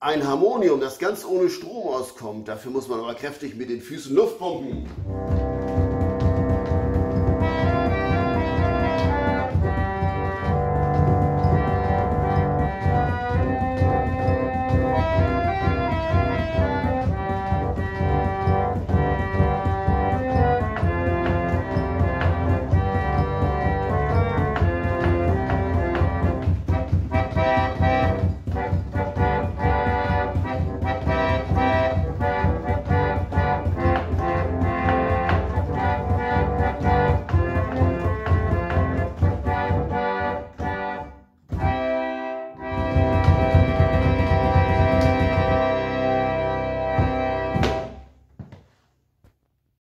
Ein Harmonium, das ganz ohne Strom auskommt, dafür muss man aber kräftig mit den Füßen Luft pumpen.